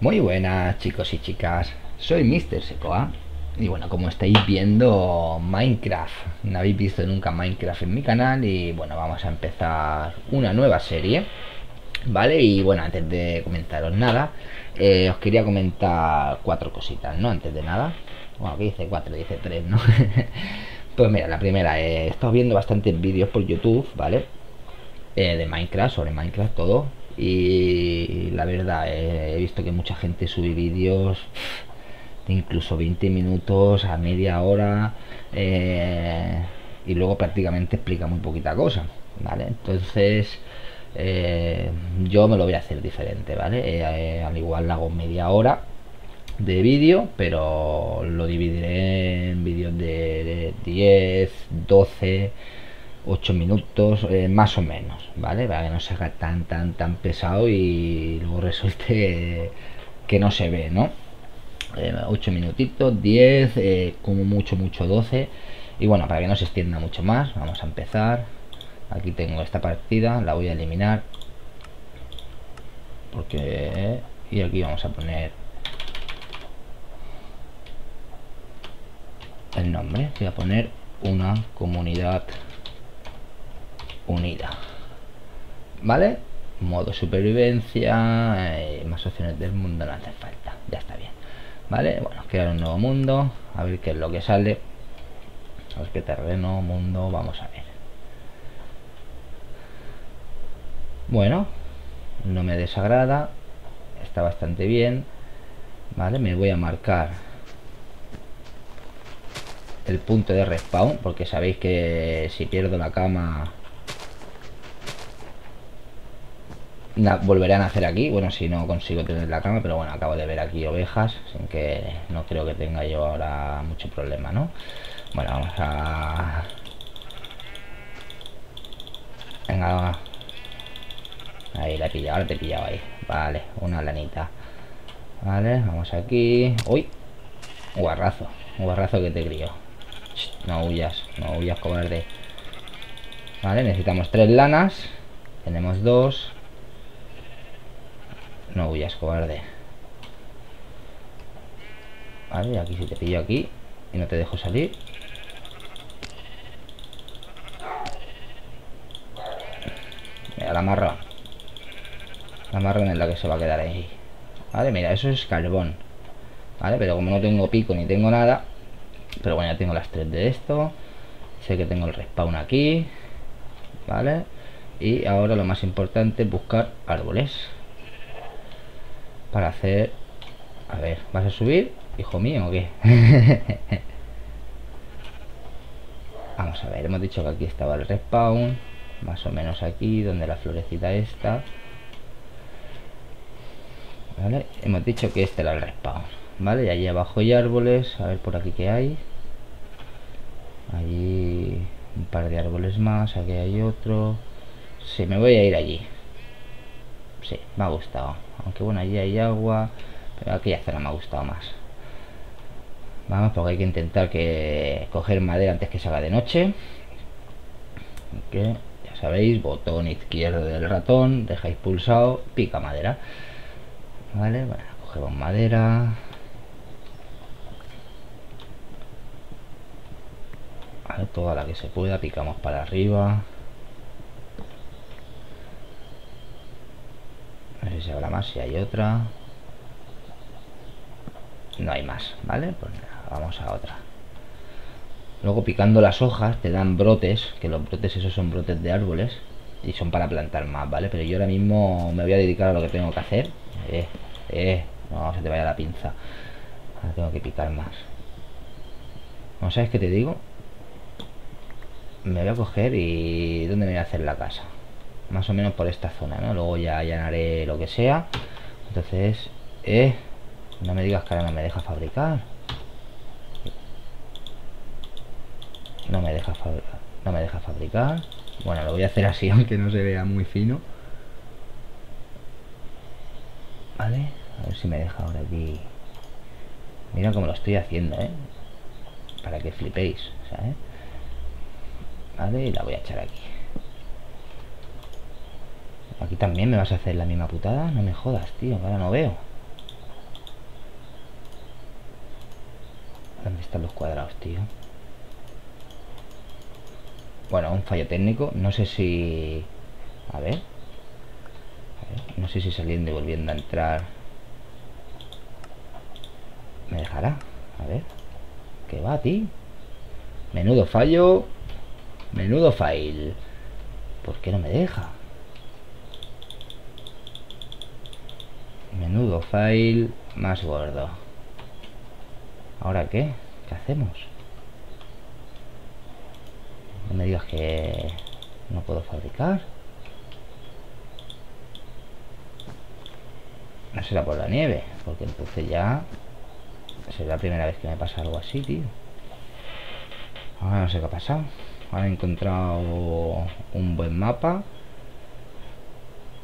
Muy buenas chicos y chicas, soy Mr. Sekoa y bueno, como estáis viendo Minecraft, no habéis visto nunca Minecraft en mi canal y bueno, vamos a empezar una nueva serie, ¿vale? Y bueno, antes de comentaros nada, os quería comentar cuatro cositas, ¿no? Antes de nada, bueno, aquí dice cuatro, dice tres, ¿no? Pues mira, la primera, he estado viendo bastantes vídeos por YouTube, ¿vale? De Minecraft, sobre Minecraft todo. Y la verdad, he visto que mucha gente sube vídeos de incluso 20 minutos a media hora y luego prácticamente explica muy poquita cosa, ¿vale? Entonces yo me lo voy a hacer diferente, ¿vale? Al igual hago media hora de vídeo, pero lo dividiré en vídeos de 10, 12... 8 minutos más o menos, ¿vale? Para que no se haga tan pesado y luego resulte que no se ve, ¿no? 8 minutitos, 10, como mucho 12. Y bueno, para que no se extienda mucho más, vamos a empezar. Aquí tengo esta partida, la voy a eliminar porque... y aquí vamos a poner el nombre, voy a poner una comunidad unida, ¿vale? Modo supervivencia, más opciones del mundo no hace falta, ya está bien, ¿vale? Bueno, crear un nuevo mundo, a ver qué es lo que sale, a ver qué terreno, mundo, vamos a ver. Bueno, no me desagrada, está bastante bien, ¿vale? Me voy a marcar el punto de respawn, porque sabéis que si pierdo la cama... volverán a hacer aquí, bueno, si no consigo tener la cama, pero bueno, acabo de ver aquí ovejas, sin que no creo que tenga yo ahora mucho problema, ¿no? Bueno, vamos a... venga, va. Ahí la he pillado, ahora te he pillado ahí. Vale, una lanita. Vale, vamos aquí. Uy, un guarrazo que te crío. No huyas, cobarde. Vale, necesitamos 3 lanas. Tenemos 2. No huyas, cobarde. Vale, aquí si te pillo aquí y no te dejo salir. Mira, la marra. La marra es la que se va a quedar ahí. Vale, mira, eso es carbón. Vale, pero como no tengo pico ni tengo nada. Pero bueno, ya tengo las 3 de esto. Sé que tengo el respawn aquí. Vale. Y ahora lo más importante es buscar árboles. Para hacer... a ver, ¿vas a subir, hijo mío, o qué? Vamos a ver, hemos dicho que aquí estaba el respawn. Más o menos aquí, donde la florecita está. Vale, hemos dicho que este era el respawn. Vale, y allí abajo hay árboles. A ver por aquí qué hay. Allí... un par de árboles más, aquí hay otro. Sí, me voy a ir allí. Sí, me ha gustado. Aunque bueno, allí hay agua. Pero aquella zona me ha gustado más. Vamos, porque hay que intentar que coger madera antes que se haga de noche. Que ya sabéis, botón izquierdo del ratón, dejáis pulsado, pica madera. Vale, bueno, cogemos madera. Vale, toda la que se pueda, picamos para arriba. No sé si habrá más, si hay otra. No hay más, ¿vale? Pues nada, vamos a otra. Luego picando las hojas te dan brotes, que los brotes esos son brotes de árboles y son para plantar más, ¿vale? Pero yo ahora mismo me voy a dedicar a lo que tengo que hacer. No se te vaya la pinza. Ahora tengo que picar más. ¿No sabes qué te digo? Me voy a coger y... ¿dónde me voy a hacer la casa? Más o menos por esta zona, ¿no? Luego ya allanaré lo que sea. Entonces, no me digas que ahora no me deja fabricar. No me deja fabricar. Bueno, lo voy a hacer así, aunque no se vea muy fino. Vale, a ver si me deja ahora aquí. Mira cómo lo estoy haciendo, ¿eh? Para que flipéis, ¿sabes? Vale, y la voy a echar aquí. Aquí también me vas a hacer la misma putada. No me jodas, tío, ahora no veo. ¿Dónde están los cuadrados, tío? Bueno, un fallo técnico. No sé si... A ver. No sé si saliendo y volviendo a entrar me dejará. A ver. ¿Qué va, tío? Menudo fallo. Menudo fail. ¿Por qué no me deja? Menudo fail más gordo. ¿Ahora qué? ¿Qué hacemos? No me digas que no puedo fabricar. No será por la nieve, porque entonces ya será la primera vez que me pasa algo así, tío. Ahora no sé qué ha pasado. Ahora he encontrado un buen mapa.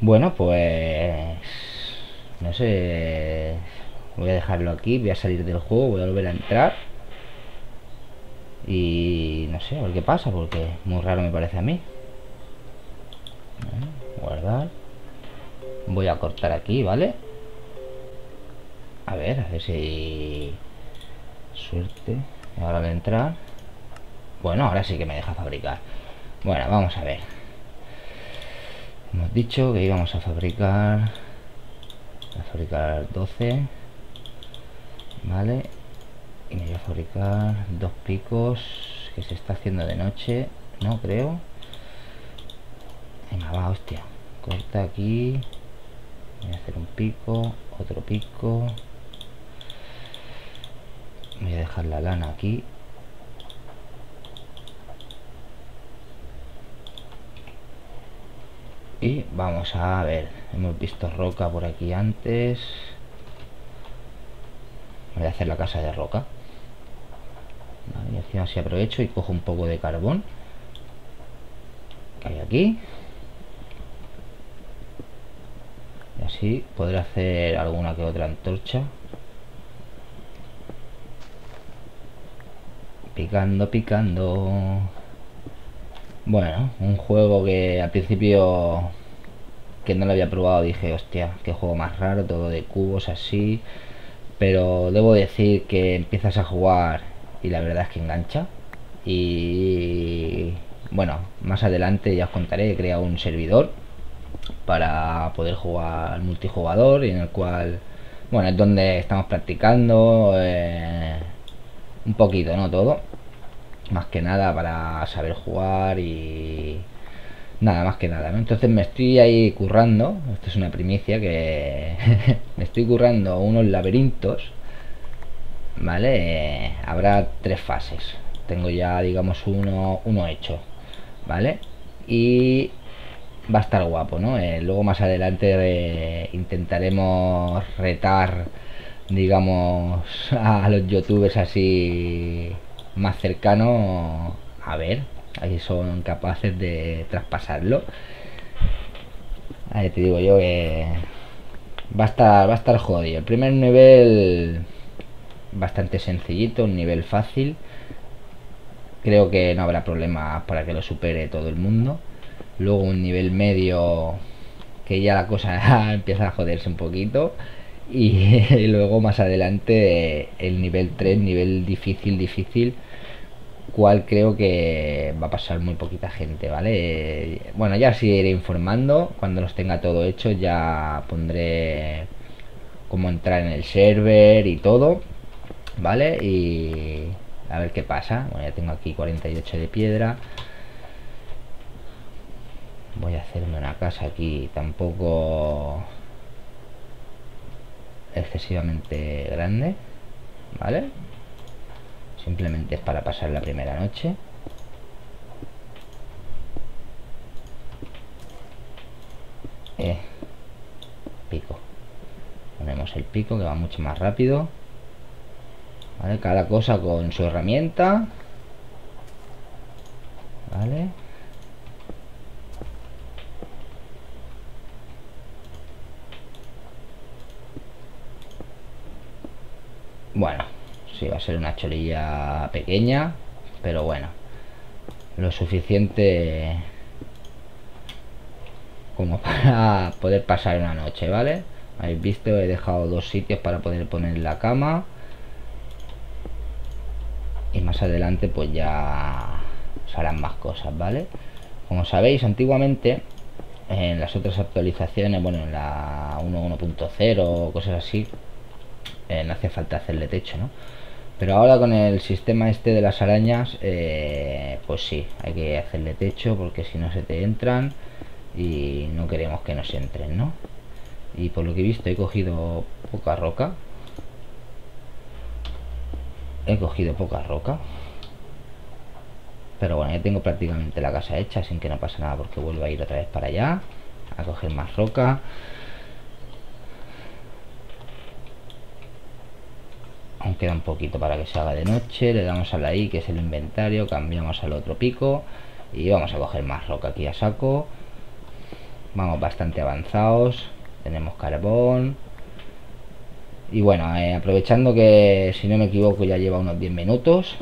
Bueno, pues... no sé... voy a dejarlo aquí, voy a salir del juego, voy a volver a entrar. Y... no sé, a ver qué pasa, porque muy raro me parece a mí. Guardar. Voy a cortar aquí, ¿vale? A ver si... suerte. Ahora voy a entrar. Bueno, ahora sí que me deja fabricar. Bueno, vamos a ver. Hemos dicho que íbamos a fabricar... voy a fabricar 12. Vale. Y me voy a fabricar 2 picos. Que se está haciendo de noche. No creo. Venga, va, hostia. Corta aquí. Voy a hacer un pico. Otro pico. Voy a dejar la lana aquí. Y vamos a ver, hemos visto roca por aquí antes. Voy a hacer la casa de roca. Vale, y encima así aprovecho y cojo un poco de carbón que hay aquí. Y así podré hacer alguna que otra antorcha. Picando, picando. Bueno, un juego que al principio que no lo había probado dije, hostia, qué juego más raro, todo de cubos así. Pero debo decir que empiezas a jugar y la verdad es que engancha. Y bueno, más adelante ya os contaré, he creado un servidor para poder jugar multijugador y en el cual, bueno, es donde estamos practicando un poquito, ¿no? Todo. Más que nada para saber jugar y nada, más que nada, ¿no? Entonces me estoy ahí currando, esto es una primicia que me estoy currando unos laberintos, ¿vale? Habrá 3 fases, tengo ya, digamos, uno hecho, ¿vale? Y va a estar guapo, ¿no? Luego más adelante intentaremos retar, digamos, a los youtubers así... más cercano, a ver, ahí son capaces de traspasarlo. Ahí te digo yo que va a estar jodido. El primer nivel bastante sencillito, un nivel fácil. Creo que no habrá problemas para que lo supere todo el mundo. Luego un nivel medio que ya la cosa empieza a joderse un poquito. Y luego más adelante el nivel 3, nivel difícil, cual creo que va a pasar muy poquita gente, ¿vale? Bueno, ya os iré informando, cuando los tenga todo hecho ya pondré cómo entrar en el server y todo, ¿vale? Y a ver qué pasa. Bueno, ya tengo aquí 48 de piedra. Voy a hacerme una casa aquí, tampoco... excesivamente grande, ¿vale? Simplemente es para pasar la primera noche. Pico. Ponemos el pico que va mucho más rápido. ¿Vale? Cada cosa con su herramienta. ¿Vale? Bueno, sí, va a ser una cholilla pequeña, pero bueno, lo suficiente como para poder pasar una noche, ¿vale? Habéis visto, he dejado 2 sitios para poder poner la cama. y más adelante pues ya se harán más cosas, ¿vale? Como sabéis, antiguamente en las otras actualizaciones, bueno, en la 1.1.0, cosas así, no hace falta hacerle techo, ¿no? Pero ahora con el sistema este de las arañas, pues sí, hay que hacerle techo porque si no se te entran y no queremos que nos entren, ¿no? Y por lo que he visto he cogido poca roca. Pero bueno, ya tengo prácticamente la casa hecha, sin que no pasa nada porque vuelvo a ir otra vez para allá a coger más roca. Aún queda un poquito para que se haga de noche. Le damos a la I, que es el inventario, cambiamos al otro pico y vamos a coger más roca aquí a saco. Vamos bastante avanzados, tenemos carbón. Y bueno, aprovechando que, si no me equivoco, ya lleva unos 10 minutos,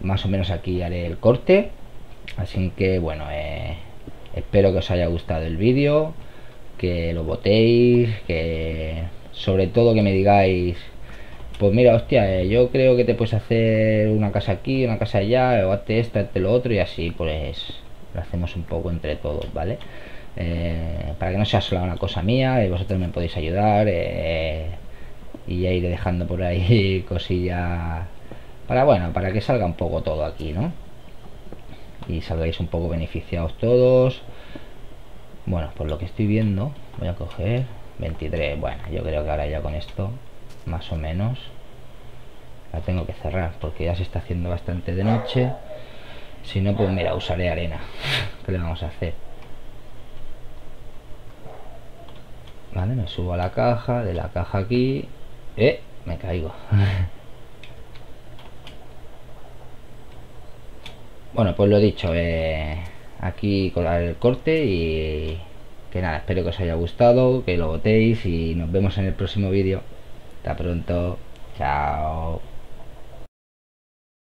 más o menos aquí haré el corte. Así que bueno, espero que os haya gustado el vídeo, que lo votéis, que sobre todo que me digáis, pues mira, hostia, yo creo que te puedes hacer una casa aquí, una casa allá, o hazte esta, hazte lo otro, y así pues lo hacemos un poco entre todos, ¿vale? Para que no sea solo una cosa mía, vosotros me podéis ayudar, y ya iré dejando por ahí cosillas para, bueno, para que salga un poco todo aquí, ¿no? Y salgáis un poco beneficiados todos. Bueno, por lo que estoy viendo, voy a coger 23, bueno, yo creo que ahora ya con esto más o menos la tengo que cerrar porque ya se está haciendo bastante de noche. Si no, pues mira, usaré arena. ¿Qué le vamos a hacer? Vale, me subo a la caja, de la caja aquí... ¡Eh! Me caigo. Bueno, pues lo dicho, aquí con el corte y... Que nada, espero que os haya gustado, que lo votéis y nos vemos en el próximo vídeo. Hasta pronto, chao.